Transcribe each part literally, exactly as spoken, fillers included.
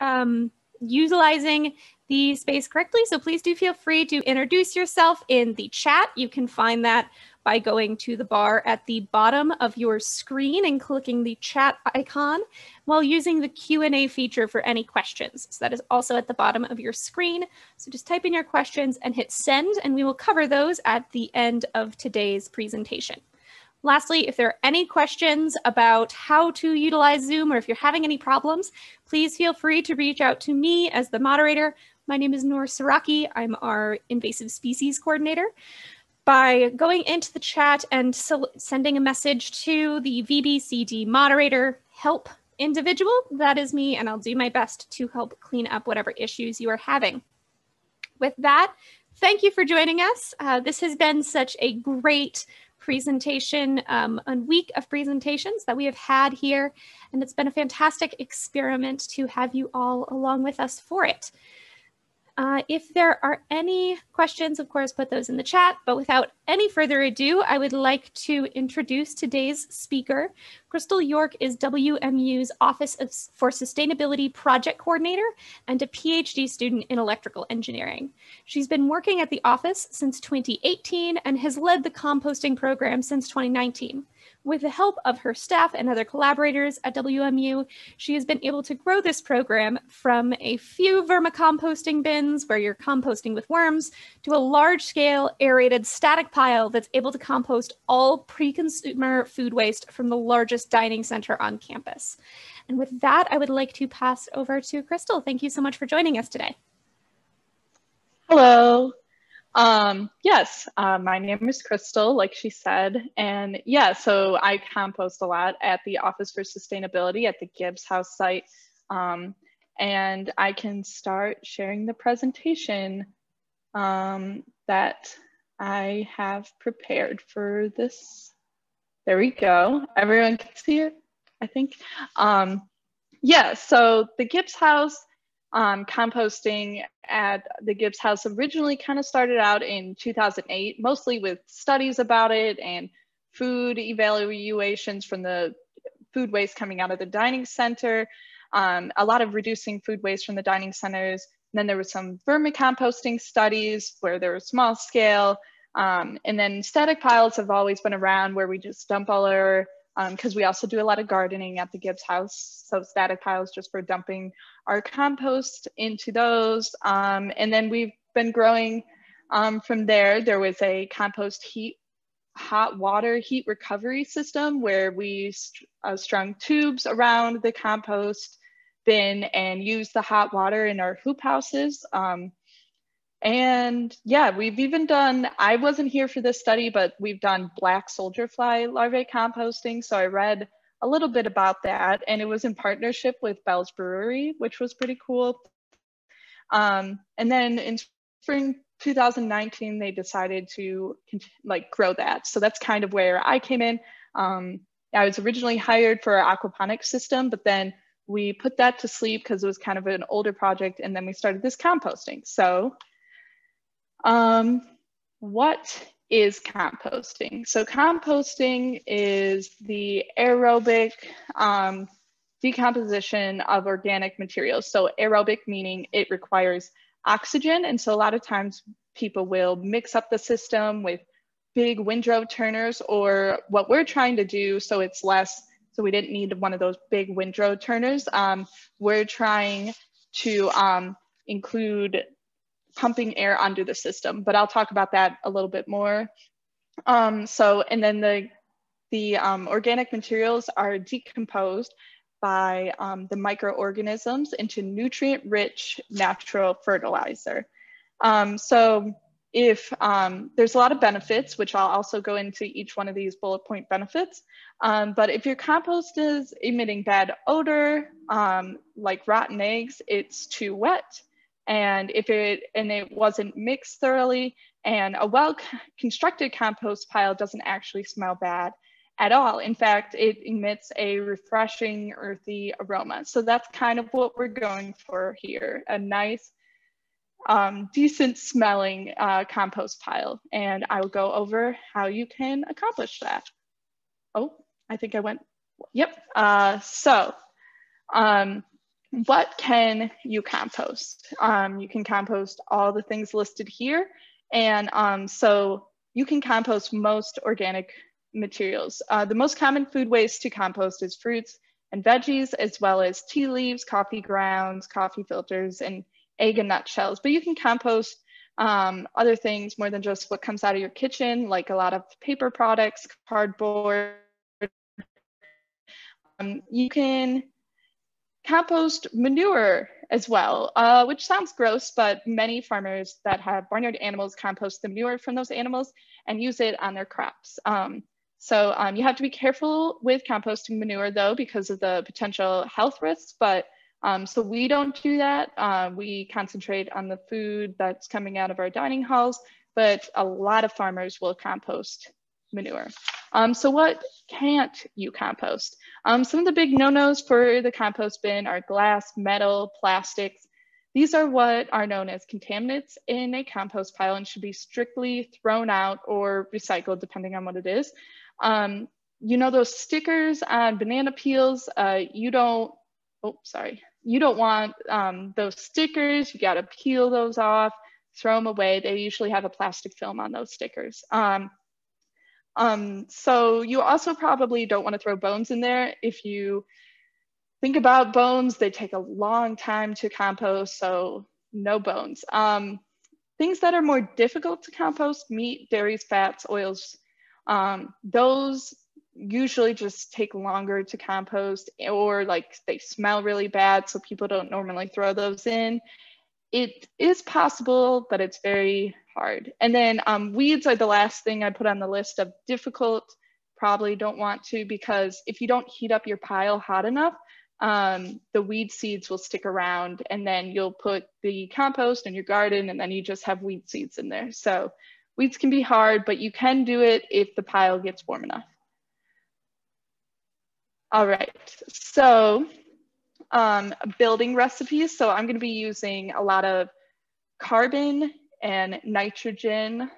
um, utilizing the space correctly. So please do feel free to introduce yourself in the chat. You can find that by going to the bar at the bottom of your screen and clicking the chat icon while using the Q and A feature for any questions. So that is also at the bottom of your screen. So just type in your questions and hit send, and we will cover those at the end of today's presentation. Lastly, if there are any questions about how to utilize Zoom, or if you're having any problems, please feel free to reach out to me as the moderator. My name is Noor Siraki. I'm our invasive species coordinator. By going into the chat and sending a message to the V B C D moderator, help individual, that is me, and I'll do my best to help clean up whatever issues you are having. With that, thank you for joining us. Uh, this has been such a great presentation, um, a week of presentations that we have had here, and it's been a fantastic experiment to have you all along with us for it. Uh, if there are any questions, of course, put those in the chat, but without any further ado, I would like to introduce today's speaker. Krystal York is W M U's Office of, for Sustainability Project Coordinator and a PhD student in electrical engineering. She's been working at the office since twenty eighteen and has led the composting program since twenty nineteen. With the help of her staff and other collaborators at W M U, she has been able to grow this program from a few vermicomposting bins where you're composting with worms to a large-scale aerated static pile that's able to compost all pre-consumer food waste from the largest dining center on campus. And with that, I would like to pass over to Krystal. Thank you so much for joining us today. Hello. Um, yes, uh, my name is Krystal, like she said, and yeah, so I compost a lot at the Office for Sustainability at the Gibbs House site, um, and I can start sharing the presentation um, that I have prepared for this. There we go. Everyone can see it, I think. Um, yeah, so the Gibbs House Um, composting at the Gibbs House originally kind of started out in two thousand eight, mostly with studies about it and food evaluations from the food waste coming out of the dining center, um, a lot of reducing food waste from the dining centers. And then there was some vermicomposting studies where there was small scale. Um, and then static piles have always been around where we just dump all our, because um, we also do a lot of gardening at the Gibbs House. So static piles just for dumping our compost into those. Um, and then we've been growing um, from there. There was a compost heat, hot water heat recovery system where we st uh, strung tubes around the compost bin and used the hot water in our hoop houses. Um, And yeah, we've even done, I wasn't here for this study, but we've done black soldier fly larvae composting. So I read a little bit about that, and it was in partnership with Bell's Brewery, which was pretty cool. Um, and then in spring two thousand nineteen, they decided to like grow that. So that's kind of where I came in. Um, I was originally hired for our aquaponics system, but then we put that to sleep because it was kind of an older project. And then we started this composting. So Um, what is composting? So composting is the aerobic um, decomposition of organic materials. So aerobic meaning it requires oxygen. And so a lot of times people will mix up the system with big windrow turners or what we're trying to do. So it's less, so we didn't need one of those big windrow turners. Um, we're trying to um, include pumping air under the system, but I'll talk about that a little bit more. Um, so, and then the, the um, organic materials are decomposed by um, the microorganisms into nutrient-rich natural fertilizer. Um, so if um, there's a lot of benefits, which I'll also go into each one of these bullet point benefits, um, but if your compost is emitting bad odor, um, like rotten eggs, it's too wet. And if it and it wasn't mixed thoroughly, and a well-constructed compost pile doesn't actually smell bad at all. In fact, it emits a refreshing, earthy aroma. So that's kind of what we're going for here: a nice, um, decent-smelling uh, compost pile. And I will go over how you can accomplish that. Oh, I think I went. Yep. Uh, so. Um, What can you compost? Um, you can compost all the things listed here. And um, so you can compost most organic materials. Uh, the most common food waste to compost is fruits and veggies, as well as tea leaves, coffee grounds, coffee filters, and egg and nut shells. But you can compost um, other things more than just what comes out of your kitchen, like a lot of paper products, cardboard. Um, you can compost manure as well, uh, which sounds gross, but many farmers that have barnyard animals compost the manure from those animals and use it on their crops. Um, so um, you have to be careful with composting manure, though, because of the potential health risks. But um, so we don't do that. Uh, we concentrate on the food that's coming out of our dining halls, but a lot of farmers will compost manure. Um, so what can't you compost? Um, some of the big no-nos for the compost bin are glass, metal, plastics. These are what are known as contaminants in a compost pile and should be strictly thrown out or recycled, depending on what it is. Um, you know those stickers on banana peels? Uh, you don't, oh, sorry. You don't want um, those stickers. You gotta peel those off, throw them away. They usually have a plastic film on those stickers. Um, Um, so you also probably don't want to throw bones in there. If you think about bones, they take a long time to compost, so no bones. Um, things that are more difficult to compost, meat, dairies, fats, oils, um, those usually just take longer to compost, or like they smell really bad, so people don't normally throw those in. It is possible, but it's very hard. And then um, weeds are the last thing I put on the list of difficult, probably don't want to, because if you don't heat up your pile hot enough, um, the weed seeds will stick around, and then you'll put the compost in your garden and then you just have weed seeds in there. So weeds can be hard, but you can do it if the pile gets warm enough. All right, so um, building recipes. So I'm gonna be using a lot of carbon and nitrogen,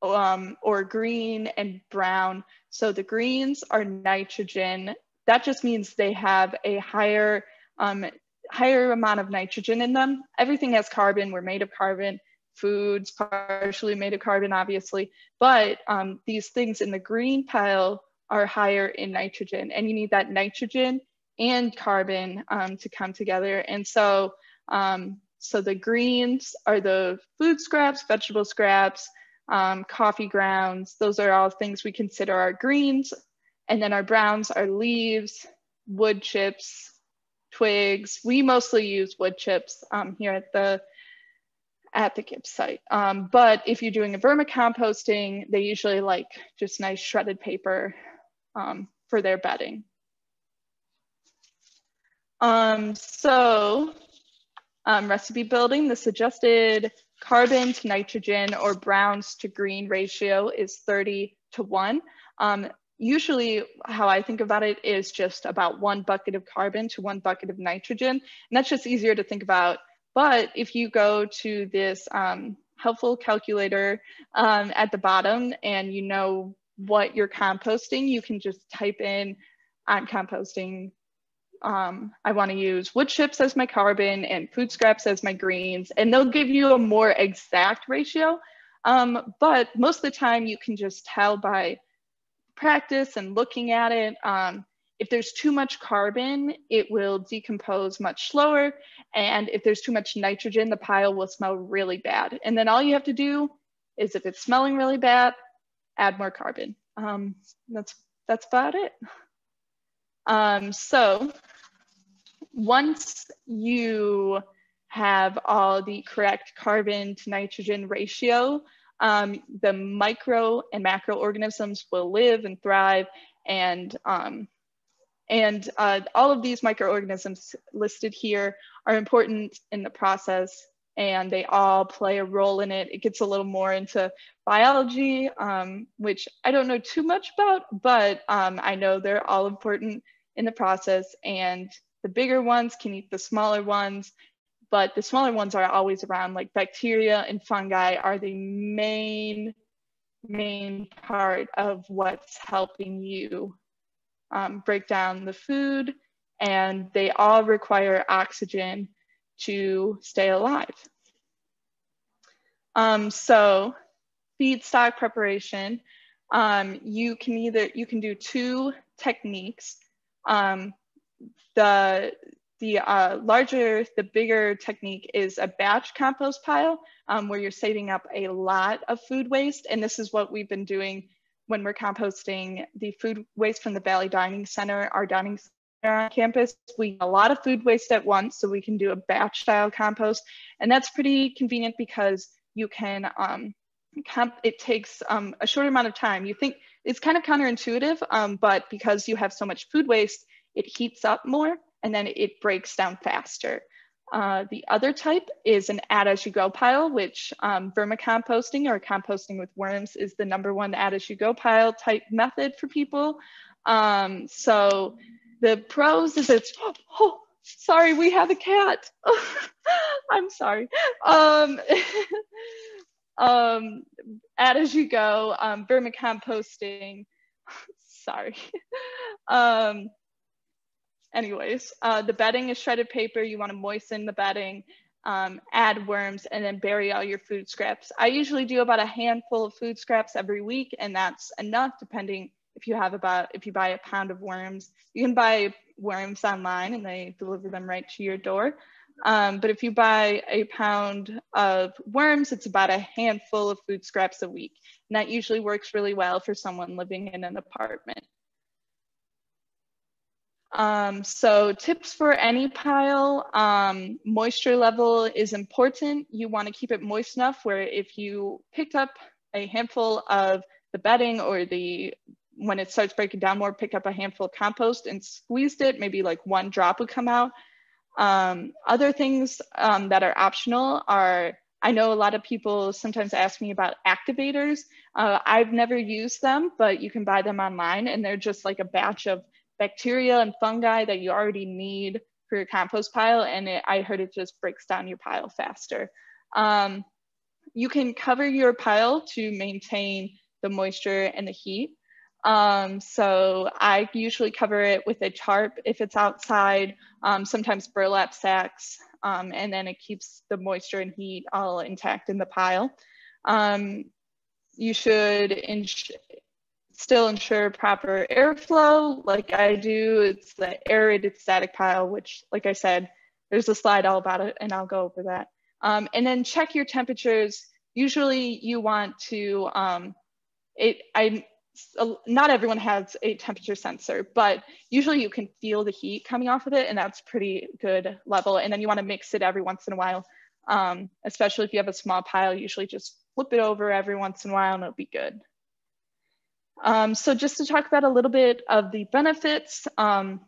um, or green and brown. So the greens are nitrogen. That just means they have a higher, um, higher amount of nitrogen in them. Everything has carbon, we're made of carbon. Food's partially made of carbon, obviously, but um, these things in the green pile are higher in nitrogen, and you need that nitrogen and carbon um, to come together. And so, um, So the greens are the food scraps, vegetable scraps, um, coffee grounds. Those are all things we consider our greens. And then our browns are leaves, wood chips, twigs. We mostly use wood chips um, here at the, at the Gibbs site. Um, but if you're doing a vermicomposting, they usually like just nice shredded paper um, for their bedding. Um, so, Um, recipe building, the suggested carbon to nitrogen or browns to green ratio is thirty to one. Um, usually how I think about it is just about one bucket of carbon to one bucket of nitrogen. And that's just easier to think about. But if you go to this um, helpful calculator um, at the bottom and you know what you're composting, you can just type in, I'm composting Um, I want to use wood chips as my carbon and food scraps as my greens, and they'll give you a more exact ratio. Um, but most of the time you can just tell by practice and looking at it. Um, if there's too much carbon, it will decompose much slower. And if there's too much nitrogen, the pile will smell really bad. And then all you have to do is, if it's smelling really bad, add more carbon. Um, that's, that's about it. Um, so once you have all the correct carbon to nitrogen ratio, um, the micro and macroorganisms will live and thrive, and, um, and uh, all of these microorganisms listed here are important in the process, and they all play a role in it. It gets a little more into biology, um, which I don't know too much about, but um, I know they're all important in the process, and the bigger ones can eat the smaller ones, but the smaller ones are always around. Like bacteria and fungi are the main, main part of what's helping you um, break down the food and they all require oxygen to stay alive. Um, so feedstock preparation, um, you can either, you can do two techniques. Um, the the uh, larger, the bigger technique is a batch compost pile um, where you're saving up a lot of food waste. And this is what we've been doing when we're composting the food waste from the Valley Dining Center, our dining center on campus. We get a lot of food waste at once, so we can do a batch style compost. And that's pretty convenient because you can, um, comp it takes um, a short amount of time. You think it's kind of counterintuitive, um, but because you have so much food waste, it heats up more and then it breaks down faster. Uh, the other type is an add-as-you-go pile, which um, vermicomposting or composting with worms is the number one add-as-you-go pile type method for people. Um, so the pros is it's, oh, oh sorry, we have a cat. I'm sorry. Um, um, add-as-you-go, um, vermicomposting, sorry. um, Anyways, uh, the bedding is shredded paper. You want to moisten the bedding, um, add worms, and then bury all your food scraps. I usually do about a handful of food scraps every week, and that's enough depending if you have about, if you buy a pound of worms. You can buy worms online and they deliver them right to your door. Um, but if you buy a pound of worms, it's about a handful of food scraps a week. And that usually works really well for someone living in an apartment. Um, so tips for any pile, um, moisture level is important. You want to keep it moist enough where if you picked up a handful of the bedding or the, when it starts breaking down more, pick up a handful of compost and squeezed it, maybe like one drop would come out. Um, other things um, that are optional are, I know a lot of people sometimes ask me about activators. Uh, I've never used them, but you can buy them online and they're just like a batch of bacteria and fungi that you already need for your compost pile, and it, I heard it just breaks down your pile faster. Um, you can cover your pile to maintain the moisture and the heat. Um, so I usually cover it with a tarp if it's outside, um, sometimes burlap sacks, um, and then it keeps the moisture and heat all intact in the pile. Um, you should ensure still ensure proper airflow like I do. It's the aerated static pile, which like I said, there's a slide all about it and I'll go over that. Um, and then check your temperatures. Usually you want to, um, it, I, not everyone has a temperature sensor, but usually you can feel the heat coming off of it and that's pretty good level. And then you wanna mix it every once in a while, um, especially if you have a small pile, usually just flip it over every once in a while and it'll be good. Um, so just to talk about a little bit of the benefits, um,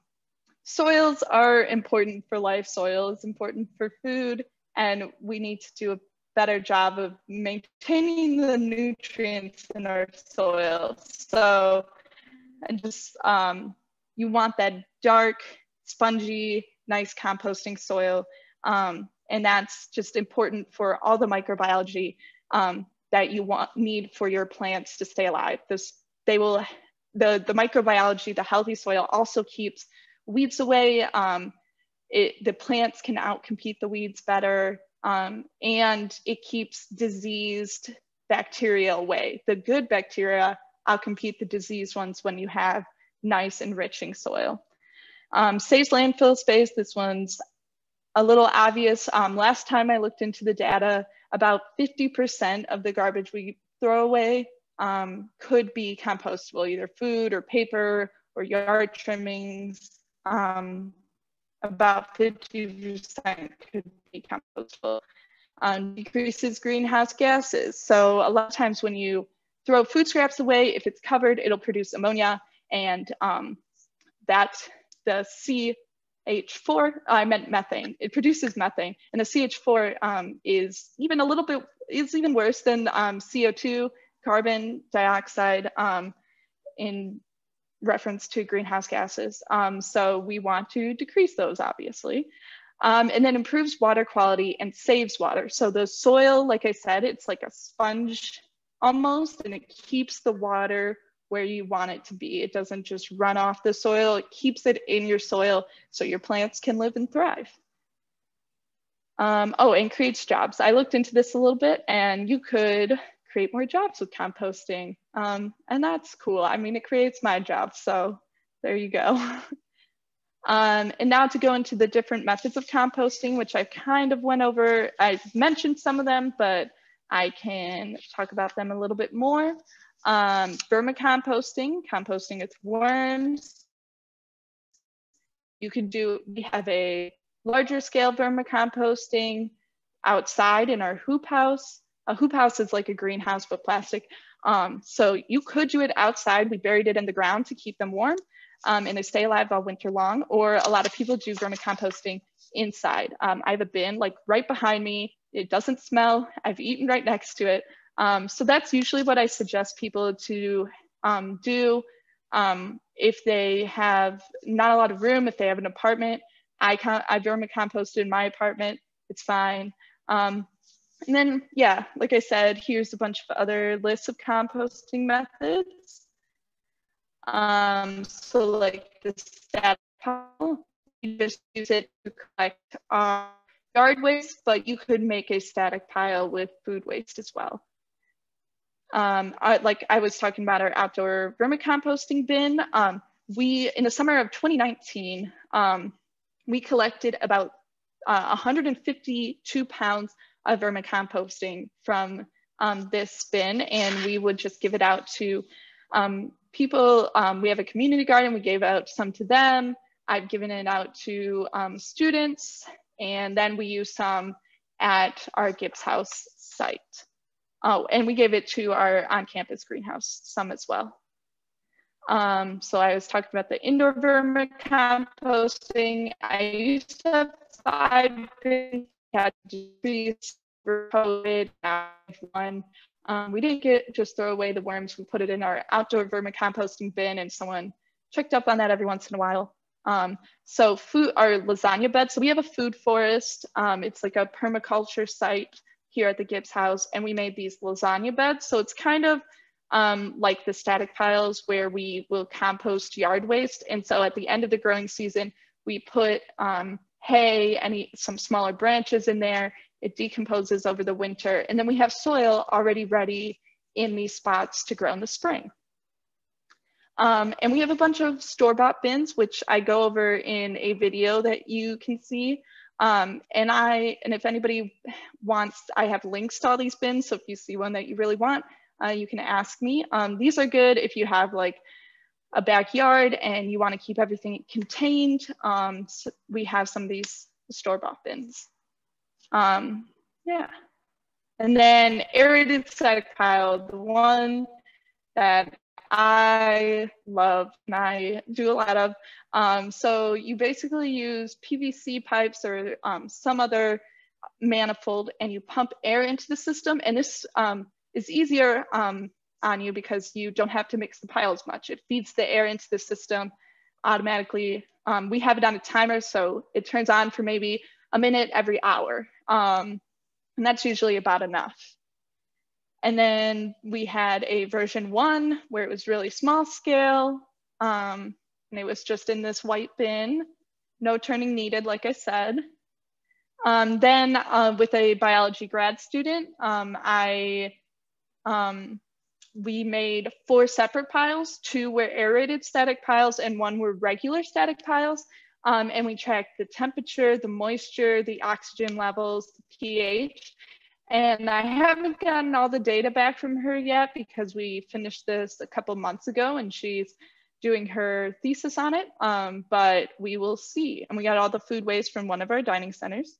soils are important for life, soil is important for food, and we need to do a better job of maintaining the nutrients in our soil. So, and just, um, you want that dark, spongy, nice composting soil, um, and that's just important for all the microbiology um, that you want, need for your plants to stay alive. This, They will, the, the microbiology, the healthy soil also keeps weeds away. Um, it, the plants can outcompete the weeds better, um, and it keeps diseased bacteria away. The good bacteria outcompete the diseased ones when you have nice enriching soil. Um, saves landfill space, this one's a little obvious. Um, last time I looked into the data, about fifty percent of the garbage we throw away Um, could be compostable, either food or paper or yard trimmings. Um, about fifty percent could be compostable. Um, decreases greenhouse gases. So a lot of times when you throw food scraps away, if it's covered, it'll produce ammonia, and um, that's the C H four, I meant methane. It produces methane, and the C H four um, is even a little bit, is even worse than um, C O two, carbon dioxide, um, in reference to greenhouse gases. Um, so we want to decrease those, obviously. Um, and then improves water quality and saves water. So the soil, like I said, it's like a sponge almost, and it keeps the water where you want it to be. It doesn't just run off the soil, it keeps it in your soil so your plants can live and thrive. Um, oh, and creates jobs. I looked into this a little bit, and you could create more jobs with composting. Um, and that's cool. I mean, it creates my job, so there you go. um, and now to go into the different methods of composting, which I kind of went over. I mentioned some of them, but I can talk about them a little bit more. Um, vermicomposting, composting with worms. You can do, we have a larger scale vermicomposting outside in our hoop house. A hoop house is like a greenhouse, but plastic. Um, so you could do it outside. We buried it in the ground to keep them warm um, and they stay alive all winter long. Or a lot of people do vermicomposting inside. Um, I have a bin like right behind me. It doesn't smell. I've eaten right next to it. Um, so that's usually what I suggest people to um, do um, if they have not a lot of room, if they have an apartment. I, I vermicomposted in my apartment, it's fine. Um, and then, yeah, like I said, here's a bunch of other lists of composting methods. Um, so like the static pile, you just use it to collect uh, yard waste, but you could make a static pile with food waste as well. Um, I, like I was talking about our outdoor vermicomposting bin. Um, we, in the summer of twenty nineteen, um, we collected about uh, one hundred fifty-two pounds of vermicomposting from um, this bin, and we would just give it out to um, people. Um, we have a community garden, we gave out some to them. I've given it out to um, students, and then we used some at our Gibbs house site. Oh, and we gave it to our on-campus greenhouse some as well. Um, so I was talking about the indoor vermicomposting. I used to have five bins, had trees for COVID, now one. Um, we didn't get just throw away the worms. We put it in our outdoor vermicomposting bin, and someone checked up on that every once in a while. Um, so food, our lasagna bed. So we have a food forest. Um, it's like a permaculture site here at the Gibbs house, and we made these lasagna beds. So it's kind of Um, like the static piles where we will compost yard waste. And so at the end of the growing season, we put um, hay, any some smaller branches in there. It decomposes over the winter. And then we have soil already ready in these spots to grow in the spring. Um, and we have a bunch of store-bought bins, which I go over in a video that you can see. Um, and I, and if anybody wants, I have links to all these bins. So if you see one that you really want, Uh, you can ask me. Um, these are good if you have like a backyard and you want to keep everything contained. Um, so we have some of these store-bought bins. Um, yeah. And then aerated static pile, the one that I love and I do a lot of. Um, so you basically use P V C pipes or um, some other manifold, and you pump air into the system. And this um, is easier um, on you because you don't have to mix the pile as much. It feeds the air into the system automatically. Um, we have it on a timer, so it turns on for maybe a minute every hour. Um, and that's usually about enough. And then we had a version one where it was really small scale. Um, and it was just in this white bin, no turning needed, like I said. Um, then uh, with a biology grad student, um, I, Um, we made four separate piles. Two were aerated static piles and one were regular static piles. Um, and we tracked the temperature, the moisture, the oxygen levels, the pH. And I haven't gotten all the data back from her yet because we finished this a couple months ago and she's doing her thesis on it, um, but we will see. And we got all the food waste from one of our dining centers.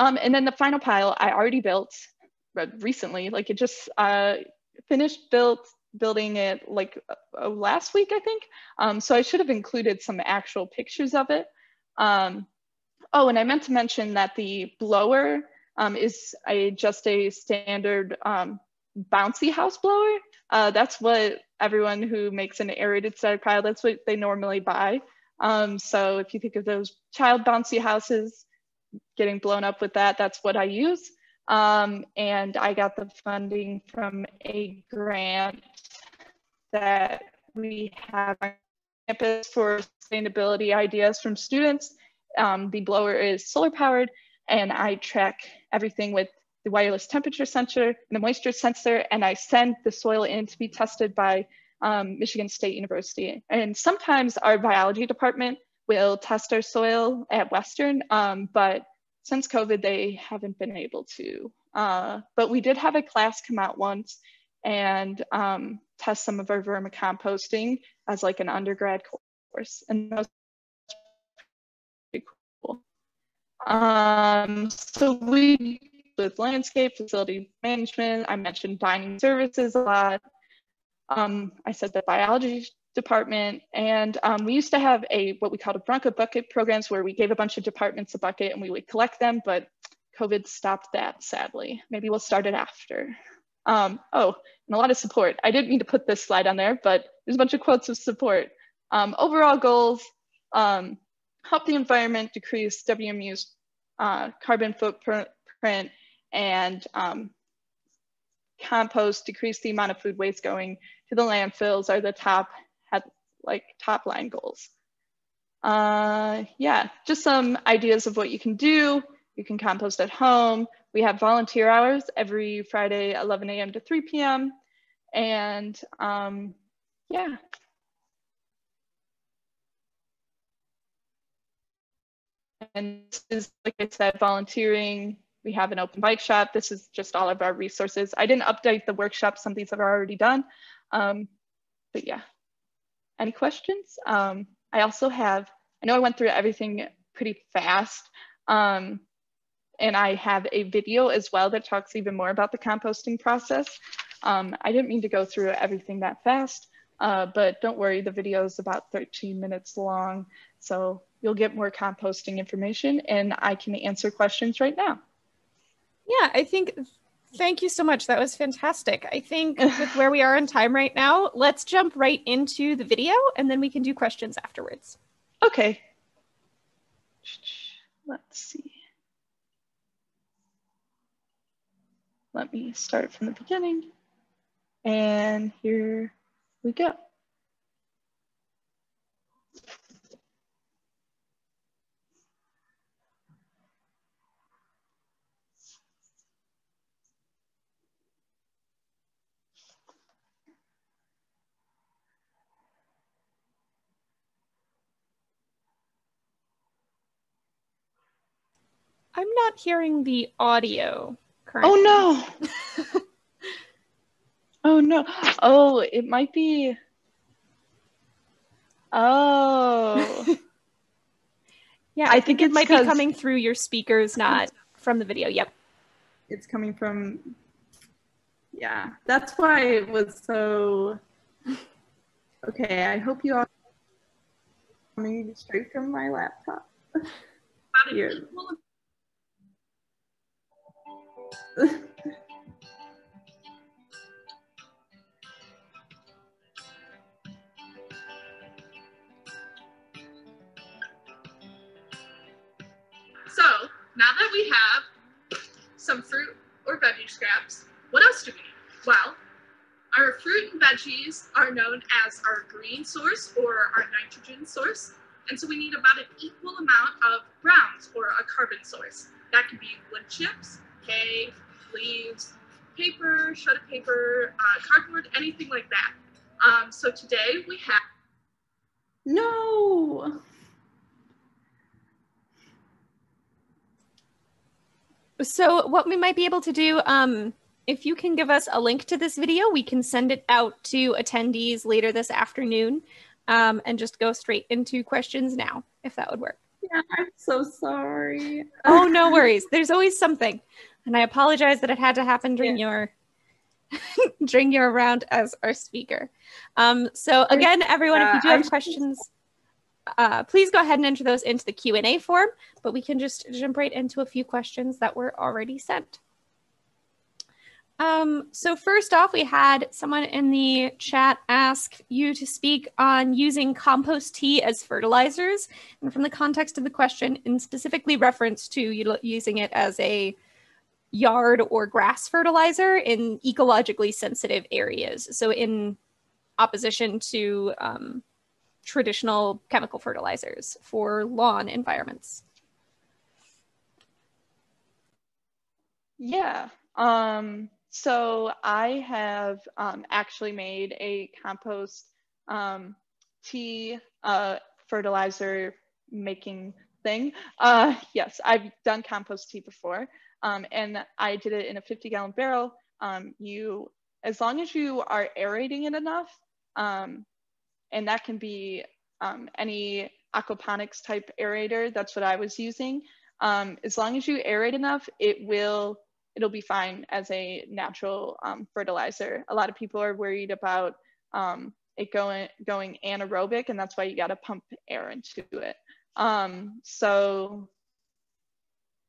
Um, and then the final pile I already built recently, like it just uh, finished built building it like uh, last week, I think. Um, so I should have included some actual pictures of it. Um, oh, and I meant to mention that the blower um, is a, just a standard um, bouncy house blower. Uh, that's what everyone who makes an aerated static pile, that's what they normally buy. Um, so if you think of those child bouncy houses getting blown up with that, that's what I use. Um, and I got the funding from a grant that We have a campus for sustainability ideas from students. Um, the blower is solar powered, and I track everything with the wireless temperature sensor and the moisture sensor, and I send the soil in to be tested by um, Michigan State University. And sometimes our biology department will test our soil at Western, um, but since COVID, they haven't been able to. Uh, but we did have a class come out once and um, test some of our vermicomposting as like an undergrad course, and that was pretty cool. Um, so we with landscape, facility management, I mentioned dining services a lot. Um, I said the biology department, and um, we used to have a what we called a Bronco bucket programs, where we gave a bunch of departments a bucket and we would collect them, but COVID stopped that, sadly. Maybe we'll start it after. Um, oh, and a lot of support. I didn't mean to put this slide on there, but there's a bunch of quotes of support. Um, overall goals, um, help the environment, decrease W M U's uh, carbon footprint, and um, compost, decrease the amount of food waste going to the landfills are the top, had, like top line goals. Uh, yeah, just some ideas of what you can do. You can compost at home. We have volunteer hours every Friday, eleven A M to three P M And um, yeah. And this is, like I said, volunteering. We have an open bike shop. This is just all of our resources. I didn't update the workshop. Some things I've already done. Um, but yeah, any questions? Um, I also have, I know I went through everything pretty fast. Um, And I have a video as well that talks even more about the composting process. Um, I didn't mean to go through everything that fast, uh, but don't worry, the video is about thirteen minutes long. So you'll get more composting information, and I can answer questions right now. Yeah, I think, thank you so much. That was fantastic. I think with where we are in time right now, let's jump right into the video, and then we can do questions afterwards. Okay. Let's see. Let me start from the beginning, and here we go. I'm not hearing the audio. Currently. Oh no. Oh no. Oh, it might be. Oh. Yeah, I, I think, think it might be coming through your speakers, not from the video. Yep. It's coming from, yeah, that's why it was so, okay, I hope you all coming straight from my laptop. Out of here. So, now that we have some fruit or veggie scraps, what else do we need? Well, our fruit and veggies are known as our green source or our nitrogen source, and so we need about an equal amount of browns or a carbon source. That can be wood chips, hay, leaves, paper, shredded paper, uh, cardboard, anything like that. Um, so today we have... No! So what we might be able to do, um, if you can give us a link to this video, we can send it out to attendees later this afternoon, um, and just go straight into questions now, if that would work. Yeah, I'm so sorry. Oh, no worries. There's always something. And I apologize that it had to happen during yeah. your during your round as our speaker. Um, so again, everyone, if you do have questions, uh, please go ahead and enter those into the Q and A form, but we can just jump right into a few questions that were already sent. Um, so first off, we had someone in the chat ask you to speak on using compost tea as fertilizers, and from the context of the question, in specifically reference to using it as a yard or grass fertilizer in ecologically sensitive areas. So in opposition to um, traditional chemical fertilizers for lawn environments. Yeah, um, so I have um, actually made a compost um, tea uh, fertilizer making thing. Uh, yes, I've done compost tea before, um, and I did it in a fifty gallon barrel. Um, you, as long as you are aerating it enough, um, and that can be um, any aquaponics type aerator, that's what I was using. Um, as long as you aerate enough, it will, it'll be fine as a natural um, fertilizer. A lot of people are worried about um, it going, going anaerobic, and that's why you gotta pump air into it. Um, so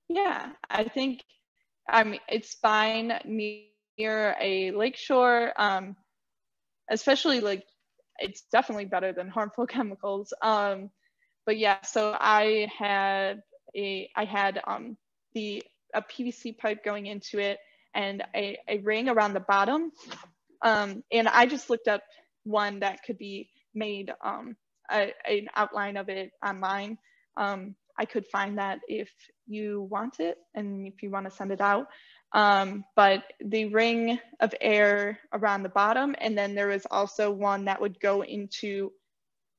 yeah, I think I mean, it's fine near a lakeshore, um, especially like it's definitely better than harmful chemicals. Um, but yeah, so I had a, I had um, the, a P V C pipe going into it and a, a ring around the bottom. Um, and I just looked up one that could be made, um, a, an outline of it online. Um, I could find that if you want it and if you want to send it out. Um, but the ring of air around the bottom, and then there was also one that would go into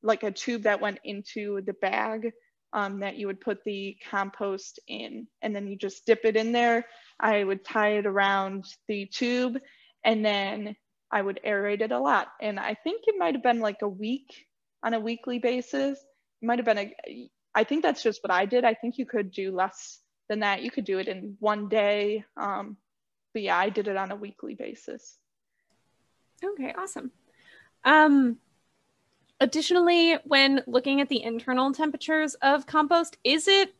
like a tube that went into the bag um, that you would put the compost in, and then you just dip it in there. I would tie it around the tube, and then I would aerate it a lot. And I think it might have been like a week, on a weekly basis. It might have been a, I think that's just what I did. I think you could do less than that. You could do it in one day. Um, but yeah, I did it on a weekly basis. Okay, awesome. Um, additionally, when looking at the internal temperatures of compost, is it,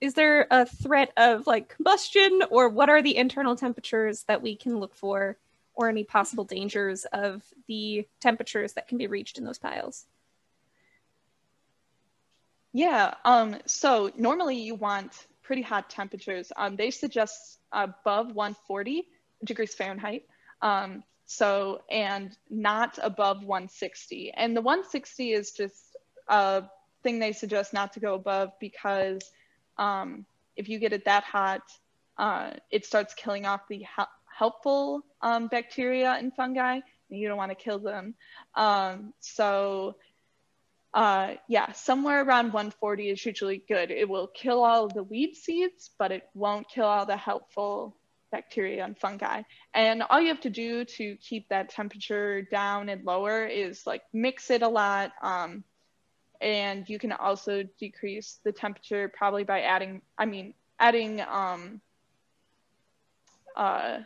is there a threat of like combustion, or what are the internal temperatures that we can look for, or any possible dangers of the temperatures that can be reached in those piles? Yeah, um, so normally you want pretty hot temperatures. Um, they suggest above one forty degrees Fahrenheit, um, so, and not above one sixty. And the one sixty is just a thing they suggest not to go above, because um, if you get it that hot, uh, it starts killing off the helpful um, bacteria and fungi, and you don't want to kill them. Um, so Uh, yeah, somewhere around one forty is usually good. It will kill all the weed seeds, but it won't kill all the helpful bacteria and fungi. And all you have to do to keep that temperature down and lower is like mix it a lot. Um, and you can also decrease the temperature probably by adding, I mean, adding um, uh,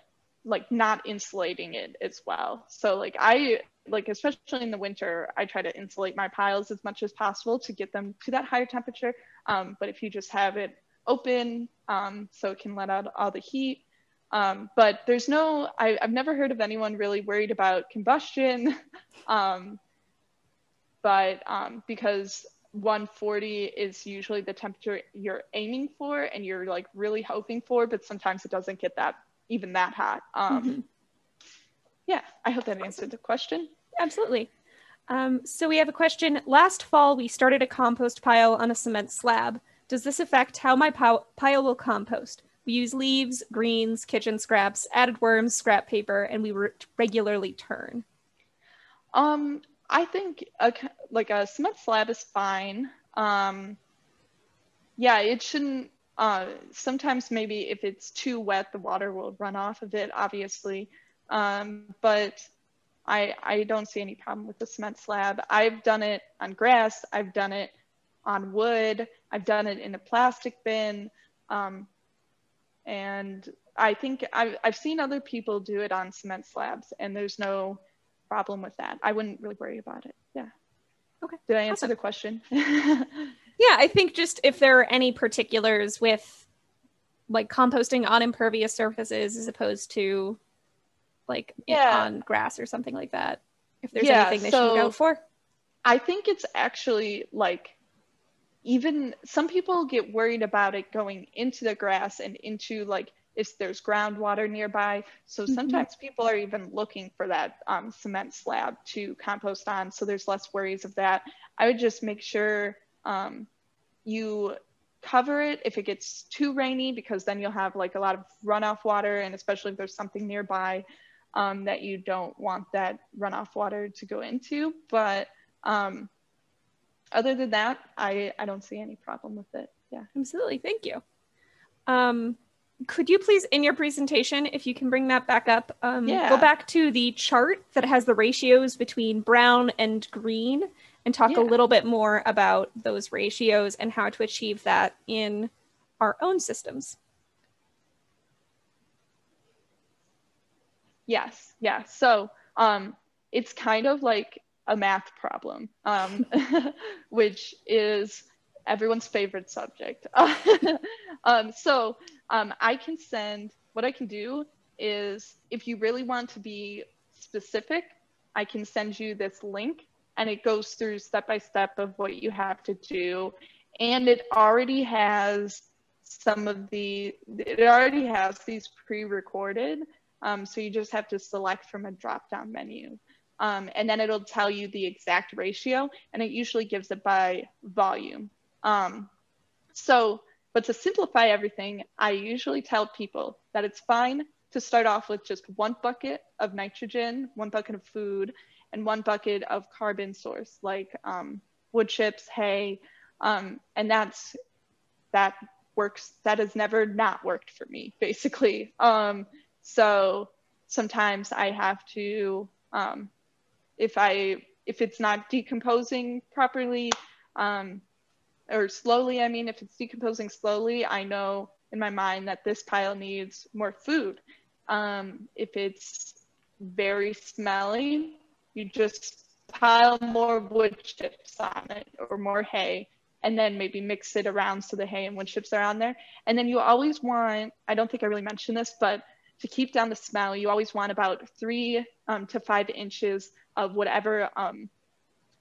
like not insulating it as well. So like I, like especially in the winter, I try to insulate my piles as much as possible to get them to that higher temperature. Um, but if you just have it open, um, so it can let out all the heat. Um, but there's no, I, I've never heard of anyone really worried about combustion, um, but um, because one forty is usually the temperature you're aiming for and you're like really hoping for, but sometimes it doesn't get that, even that hot. Um, mm-hmm. Yeah, I hope that answered the question. Absolutely. Um, so we have a question. Last fall, we started a compost pile on a cement slab. Does this affect how my pile will compost? We use leaves, greens, kitchen scraps, added worms, scrap paper, and we re regularly turn. Um, I think a, like a cement slab is fine. Um, yeah, it shouldn't. Uh, sometimes maybe if it's too wet, the water will run off of it, obviously. Um, but I, I don't see any problem with the cement slab. I've done it on grass, I've done it on wood, I've done it in a plastic bin. Um, and I think I've, I've seen other people do it on cement slabs, and there's no problem with that. I wouldn't really worry about it. Yeah. Okay. Did I answer awesome. the question? Yeah, I think just if there are any particulars with like composting on impervious surfaces as opposed to like yeah. on grass or something like that, if there's yeah, anything they so should go for? I think it's actually like, even some people get worried about it going into the grass and into like if there's groundwater nearby. So sometimes mm-hmm. people are even looking for that um, cement slab to compost on. So there's less worries of that. I would just make sure um, you cover it if it gets too rainy, because then you'll have like a lot of runoff water, and especially if there's something nearby um, that you don't want that runoff water to go into. But um, other than that, I, I don't see any problem with it. Yeah, absolutely. Thank you. Um, could you please, in your presentation, if you can bring that back up, um, yeah. go back to the chart that has the ratios between brown and green, and talk yeah. a little bit more about those ratios and how to achieve that in our own systems? Yes, yeah. So um, it's kind of like a math problem, um, which is everyone's favorite subject. um, so um, I can send, what I can do is, if you really want to be specific, I can send you this link, and it goes through step by step of what you have to do. And it already has some of the, it already has these pre-recorded. Um, so you just have to select from a drop-down menu. Um, and then it'll tell you the exact ratio, and it usually gives it by volume. Um, so, but to simplify everything, I usually tell people that it's fine to start off with just one bucket of nitrogen, one bucket of food, and one bucket of carbon source, like um, wood chips, hay, um, and that's, that works, that has never not worked for me, basically. Um, so sometimes I have to, um, if I, if it's not decomposing properly, um, or slowly, I mean, if it's decomposing slowly, I know in my mind that this pile needs more food. Um, if it's very smelly, you just pile more wood chips on it or more hay, and then maybe mix it around so the hay and wood chips are on there. And then you always want, I don't think I really mentioned this, but to keep down the smell, you always want about three um, to five inches of whatever, um,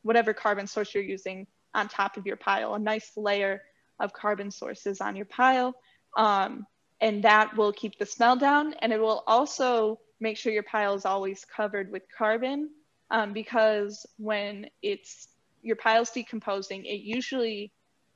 whatever carbon source you're using on top of your pile, a nice layer of carbon sources on your pile. Um, and that will keep the smell down, and it will also make sure your pile is always covered with carbon. Um, because when it's, your pile's decomposing, it usually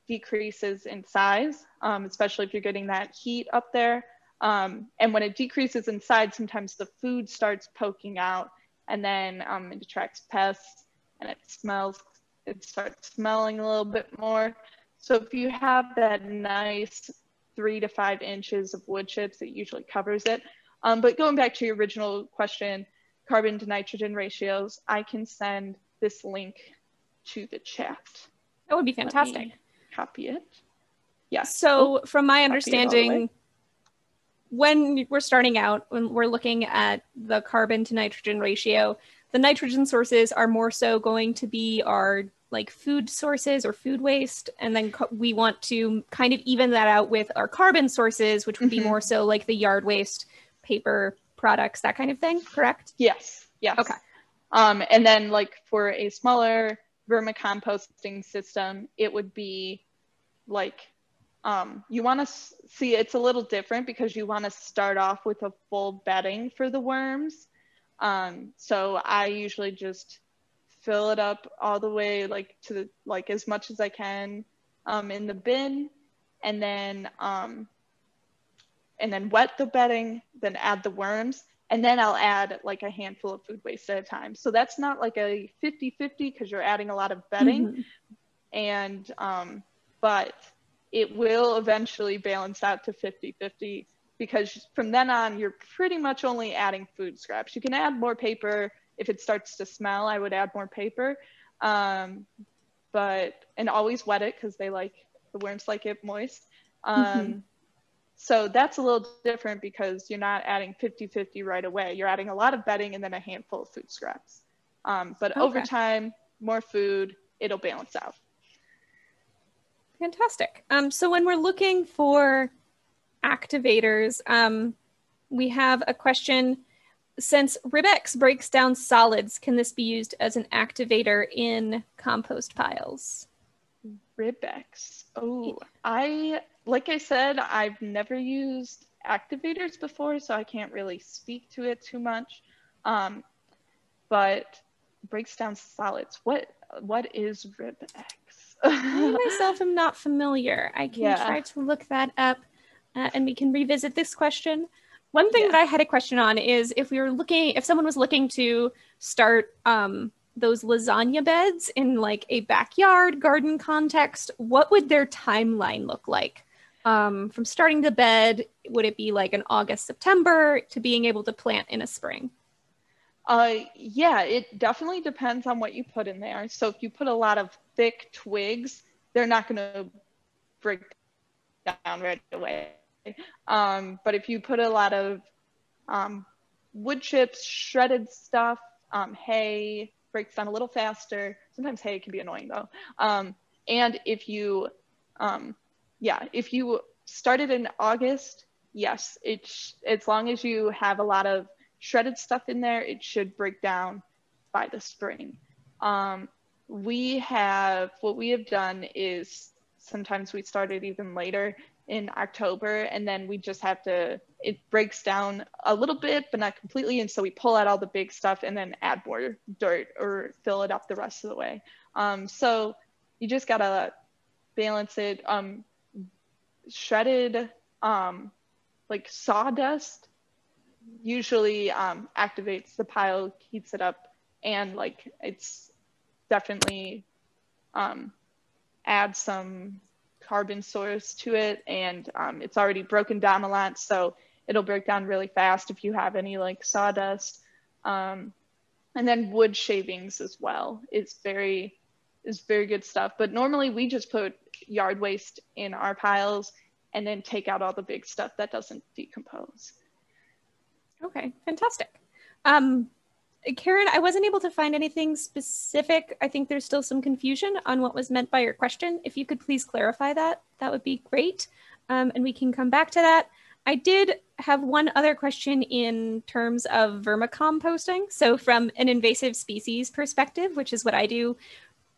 decreases in size, um, especially if you're getting that heat up there. Um, and when it decreases in size, sometimes the food starts poking out, and then um, it attracts pests, and it smells, it starts smelling a little bit more. So if you have that nice three to five inches of wood chips, it usually covers it. Um, but going back to your original question, carbon to nitrogen ratios, I can send this link to the chat. That would be fantastic. Copy it. Yeah. So oh, from my understanding, when we're starting out, when we're looking at the carbon to nitrogen ratio, the nitrogen sources are more so going to be our like food sources or food waste. And then we want to kind of even that out with our carbon sources, which would be mm-hmm. more so like the yard waste, paper, products, that kind of thing, correct? Yes, yes. Okay. Um, and then like for a smaller vermicomposting system, it would be like, um, you want to see, it's a little different because you want to start off with a full bedding for the worms. Um, so I usually just fill it up all the way, like to the, like as much as I can um, in the bin, and then um, and then wet the bedding, then add the worms, and then I'll add like a handful of food waste at a time. So that's not like a fifty fifty because you're adding a lot of bedding, mm-hmm. and um, but it will eventually balance out to fifty fifty, because from then on, you're pretty much only adding food scraps. You can add more paper. If it starts to smell, I would add more paper, um, but, and always wet it because they like, the worms like it moist. Um, mm-hmm. So that's a little different because you're not adding fifty fifty right away. You're adding a lot of bedding and then a handful of food scraps. Um, but okay. over time, more food, it'll balance out. Fantastic. Um, so when we're looking for activators, um, we have a question. Since Ribex breaks down solids, can this be used as an activator in compost piles? Ribex. Oh, I like I said, I've never used activators before, so I can't really speak to it too much. Um, but breaks down solids. What what is R I B X? I myself am not familiar. I can yeah. try to look that up, uh, and we can revisit this question. One thing yeah. that I had a question on is if we were looking, if someone was looking to start um, those lasagna beds in like a backyard garden context, what would their timeline look like? Um, from starting the bed, would it be like an August, September to being able to plant in a spring? Uh, yeah, it definitely depends on what you put in there. So if you put a lot of thick twigs, they're not going to break down right away. Um, but if you put a lot of um, wood chips, shredded stuff, um, hay breaks down a little faster. Sometimes hay can be annoying though. Um, and if you... Um, Yeah, if you started in August, yes, it sh as long as you have a lot of shredded stuff in there, it should break down by the spring. Um, we have, what we have done is sometimes we started even later in October, and then we just have to, it breaks down a little bit, but not completely. And so we pull out all the big stuff and then add more dirt or fill it up the rest of the way. Um, so you just gotta balance it. Um, shredded um like sawdust usually um activates the pile, heats it up, and like it's definitely um adds some carbon source to it, and um it's already broken down a lot, so it'll break down really fast if you have any like sawdust. Um and then wood shavings as well is very is very good stuff, but normally we just put yard waste in our piles and then take out all the big stuff that doesn't decompose. Okay, fantastic. Um, Karen, I wasn't able to find anything specific. I think there's still some confusion on what was meant by your question. If you could please clarify that, that would be great. Um, and we can come back to that. I did have one other question in terms of vermicomposting. So from an invasive species perspective, which is what I do,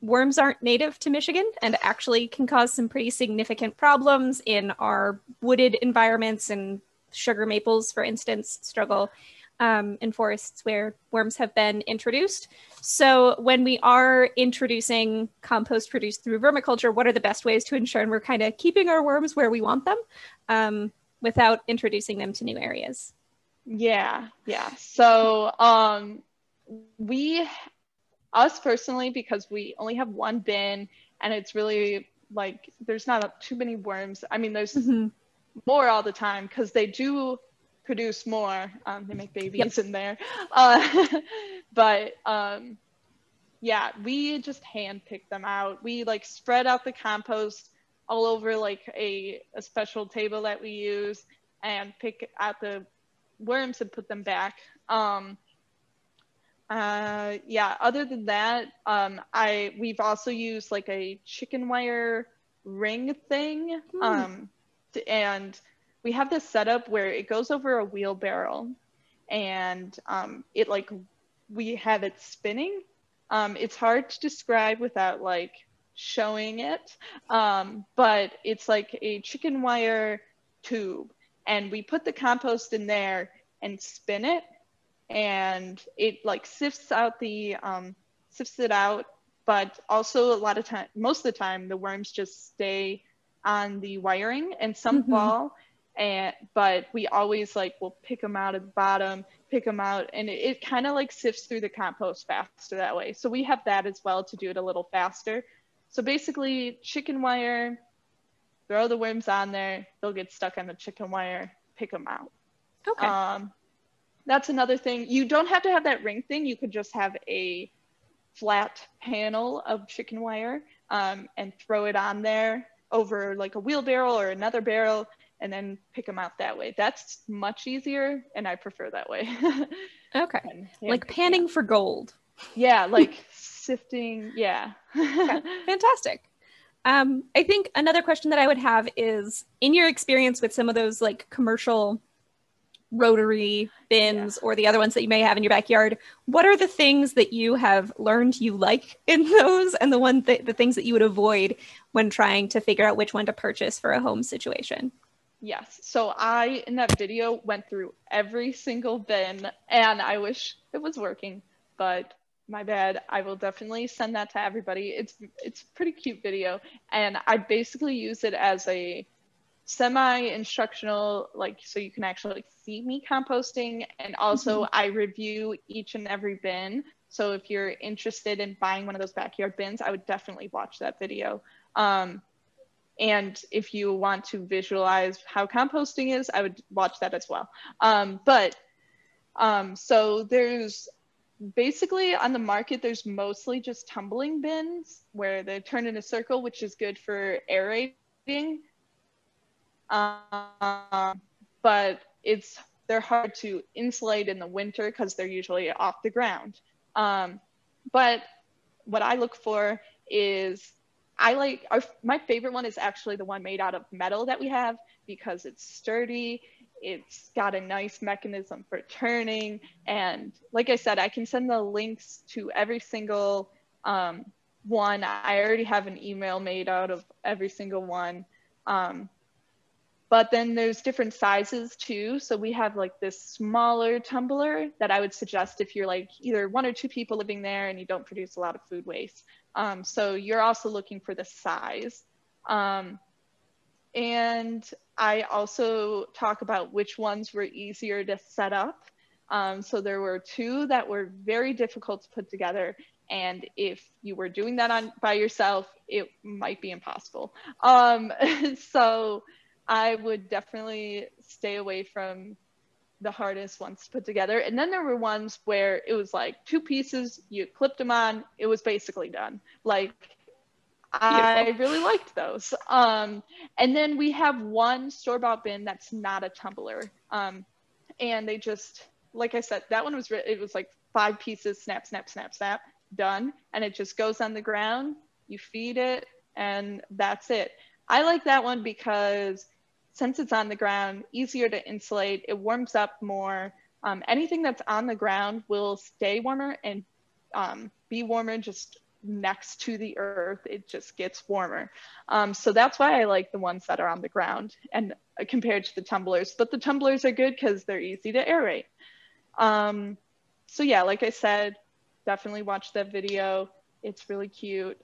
worms aren't native to Michigan and actually can cause some pretty significant problems in our wooded environments, and sugar maples, for instance, struggle um, in forests where worms have been introduced. So when we are introducing compost produced through vermiculture, what are the best ways to ensure we're kind of keeping our worms where we want them um, without introducing them to new areas? Yeah, yeah. So um, we... Us personally, because we only have one bin and it's really like there's not too many worms. I mean, there's mm-hmm. more all the time because they do produce more. Um, they make babies yep. in there. Uh, but um, yeah, we just hand pick them out. We like spread out the compost all over like a, a special table that we use and pick out the worms and put them back. Um, Uh, yeah, other than that, um, I, we've also used like a chicken wire ring thing. Mm. Um, to, and we have this setup where it goes over a wheelbarrow and, um, it like, we have it spinning. Um, it's hard to describe without like showing it. Um, but it's like a chicken wire tube, and we put the compost in there and spin it. And it like sifts out the, um, sifts it out, but also a lot of time, most of the time the worms just stay on the wiring and some mm-hmm. fall, and, but we always like, will pick them out at the bottom, pick them out, and it, it kind of like sifts through the compost faster that way. So we have that as well to do it a little faster. So basically chicken wire, throw the worms on there, they'll get stuck on the chicken wire, pick them out. Okay. Um, That's another thing. You don't have to have that ring thing. You could just have a flat panel of chicken wire um, and throw it on there over like a wheelbarrow or another barrel and then pick them out that way. That's much easier and I prefer that way. Okay. And, yeah, like panning yeah. for gold. Yeah, like sifting. Yeah. Okay. Fantastic. Um, I think another question that I would have is in your experience with some of those like commercial rotary bins yeah. or the other ones that you may have in your backyard. What are the things that you have learned you like in those, and the one th- the things that you would avoid when trying to figure out which one to purchase for a home situation? Yes. So I, in that video, went through every single bin, and I wish it was working, but my bad. I will definitely send that to everybody. It's, it's a pretty cute video, and I basically use it as a semi-instructional, like, so you can actually like, see me composting, and also mm-hmm. I review each and every bin. So if you're interested in buying one of those backyard bins, I would definitely watch that video. Um, And if you want to visualize how composting is, I would watch that as well. Um, but um, so there's basically on the market, there's mostly just tumbling bins where they turn in a circle, which is good for aerating. Um, but it's they're hard to insulate in the winter because they're usually off the ground. Um, but what I look for is I like, our, my favorite one is actually the one made out of metal that we have, because it's sturdy, it's got a nice mechanism for turning, and like I said, I can send the links to every single um, one. I already have an email made out of every single one, um, but then there's different sizes too, so we have like this smaller tumbler that I would suggest if you're like either one or two people living there and you don't produce a lot of food waste. Um, so you're also looking for the size. Um, and I also talk about which ones were easier to set up. Um, so there were two that were very difficult to put together. And if you were doing that on by yourself, it might be impossible. Um, so I would definitely stay away from the hardest ones to put together. And then there were ones where it was like two pieces, you clipped them on, it was basically done. Like, I really liked those. Um, and then we have one store-bought bin that's not a tumbler. Um, and they just, like I said, that one was, it was like five pieces, snap, snap, snap, snap, done. And it just goes on the ground, you feed it, and that's it. I like that one because since it's on the ground, easier to insulate, it warms up more. Um, anything that's on the ground will stay warmer and um, be warmer just next to the earth. It just gets warmer. Um, so that's why I like the ones that are on the ground and uh, compared to the tumblers. But the tumblers are good because they're easy to aerate. Um, so yeah, like I said, definitely watch that video. It's really cute.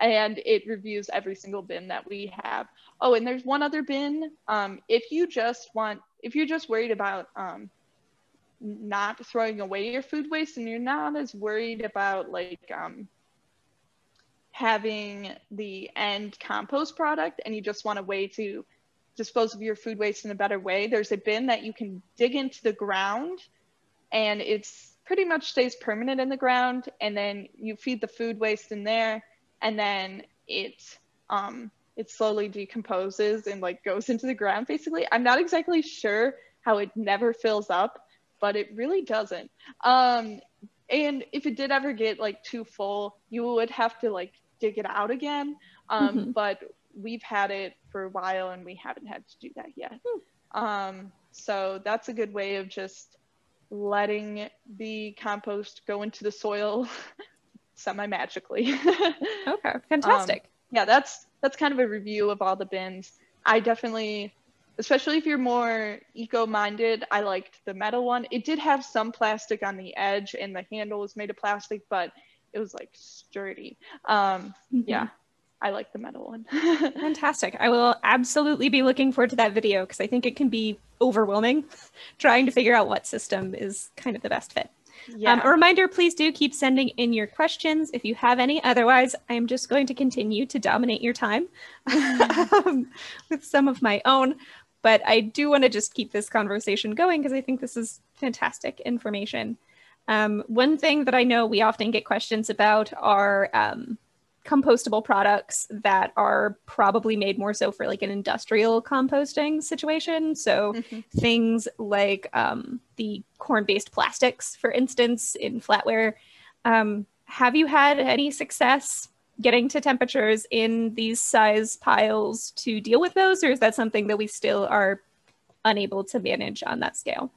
And it reviews every single bin that we have. Oh, and there's one other bin. Um, if you just want, if you're just worried about um, not throwing away your food waste, and you're not as worried about like um, having the end compost product, and you just want a way to dispose of your food waste in a better way, there's a bin that you can dig into the ground, and it's pretty much stays permanent in the ground. And then you feed the food waste in there, and then it um, it slowly decomposes and like goes into the ground basically. I'm not exactly sure how it never fills up, but it really doesn't. Um, and if it did ever get like too full, you would have to like dig it out again. Um, mm-hmm. But we've had it for a while and we haven't had to do that yet. Hmm. Um, so that's a good way of just letting the compost go into the soil semi-magically. Okay, fantastic. Um, yeah, that's that's kind of a review of all the bins. I definitely, especially if you're more eco-minded, I liked the metal one. It did have some plastic on the edge and the handle was made of plastic, but it was like sturdy. Um, mm-hmm. Yeah, I like the metal one. Fantastic. I will absolutely be looking forward to that video because I think it can be overwhelming trying to figure out what system is kind of the best fit. Yeah. Um, a reminder, please do keep sending in your questions if you have any. Otherwise, I'm just going to continue to dominate your time um, with some of my own. But I do want to just keep this conversation going because I think this is fantastic information. Um, one thing that I know we often get questions about are um, compostable products that are probably made more so for like an industrial composting situation. So mm-hmm. things like um, the corn-based plastics, for instance, in flatware. Um, have you had any success getting to temperatures in these size piles to deal with those? Or is that something that we still are unable to manage on that scale?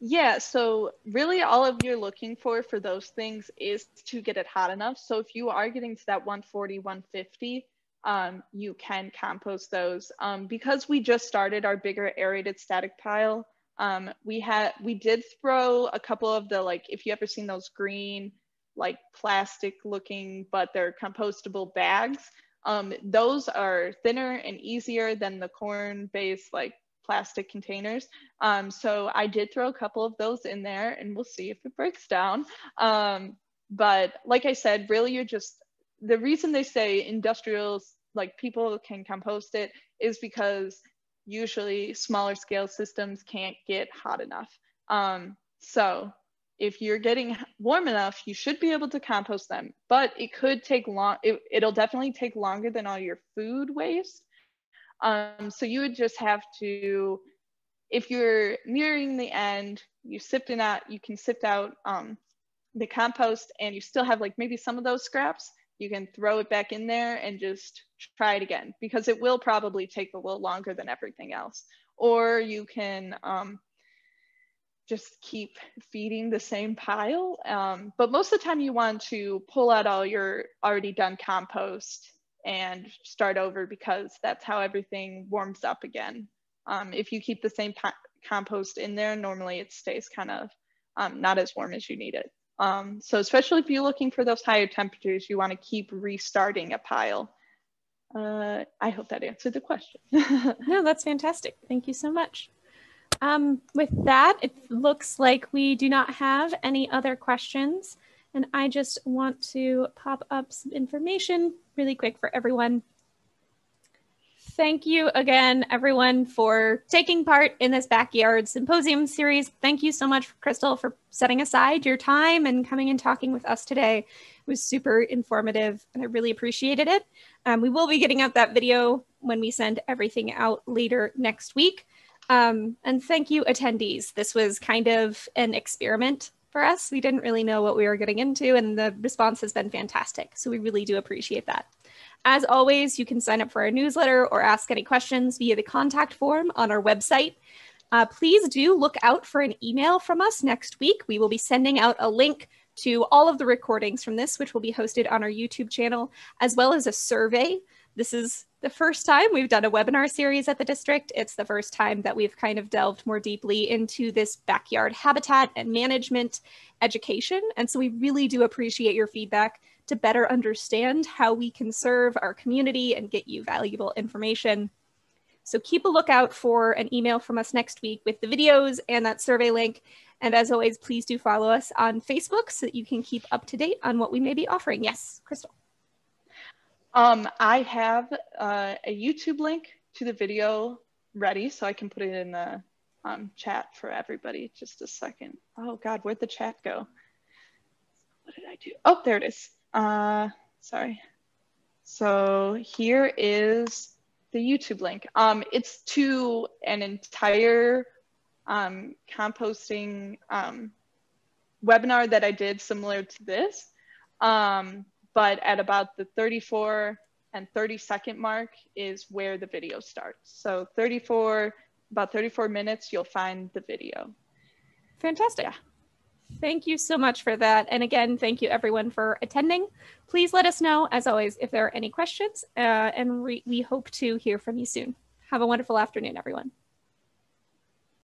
Yeah, so really all of you're looking for for those things is to get it hot enough. So if you are getting to that one forty, one fifty, um, you can compost those. Um, because we just started our bigger aerated static pile, um, we had we did throw a couple of the, like, if you ever seen those green, like plastic looking, but they're compostable bags, um, those are thinner and easier than the corn based, like, plastic containers. Um, so I did throw a couple of those in there, and we'll see if it breaks down. Um, but like I said, really you're just, the reason they say industrials, like people can compost it, is because usually smaller scale systems can't get hot enough. Um, so if you're getting warm enough, you should be able to compost them, but it could take long, it, it'll definitely take longer than all your food waste. Um, so you would just have to, if you're nearing the end, you sift it out, you can sift out um, the compost, and you still have like maybe some of those scraps, you can throw it back in there and just try it again, because it will probably take a little longer than everything else. Or you can um, just keep feeding the same pile. Um, but most of the time you want to pull out all your already done compost and start over, because that's how everything warms up again. Um, if you keep the same compost in there, normally it stays kind of um, not as warm as you need it. Um, so especially if you're looking for those higher temperatures, you want to keep restarting a pile. Uh, I hope that answered the question. No, that's fantastic. Thank you so much. Um, with that, it looks like we do not have any other questions. And I just want to pop up some information really quick for everyone. Thank you again, everyone, for taking part in this Backyard Symposium series. Thank you so much, Krystal, for setting aside your time and coming and talking with us today. It was super informative, and I really appreciated it. Um, we will be getting out that video when we send everything out later next week. Um, and thank you, attendees. This was kind of an experiment for us. We didn't really know what we were getting into, and the response has been fantastic. So we really do appreciate that. As always, you can sign up for our newsletter or ask any questions via the contact form on our website. Uh, please do look out for an email from us next week. We will be sending out a link to all of the recordings from this, which will be hosted on our YouTube channel, as well as a survey. This is the first time we've done a webinar series at the district. It's the first time that we've kind of delved more deeply into this backyard habitat and management education. And so we really do appreciate your feedback to better understand how we can serve our community and get you valuable information. So keep a lookout for an email from us next week with the videos and that survey link. And as always, please do follow us on Facebook so that you can keep up to date on what we may be offering. Yes, Krystal. Um, I have uh, a YouTube link to the video ready, so I can put it in the um, chat for everybody. Just a second. Oh God, where'd the chat go? What did I do? Oh, there it is. Uh, sorry. So here is the YouTube link. Um, it's to an entire um, composting um, webinar that I did similar to this. Um, But at about the thirty-four and thirty second mark is where the video starts. So thirty-four, about thirty-four minutes, you'll find the video. Fantastic. Yeah. Thank you so much for that. And again, thank you everyone for attending. Please let us know, as always, if there are any questions, uh, and we hope to hear from you soon. Have a wonderful afternoon, everyone.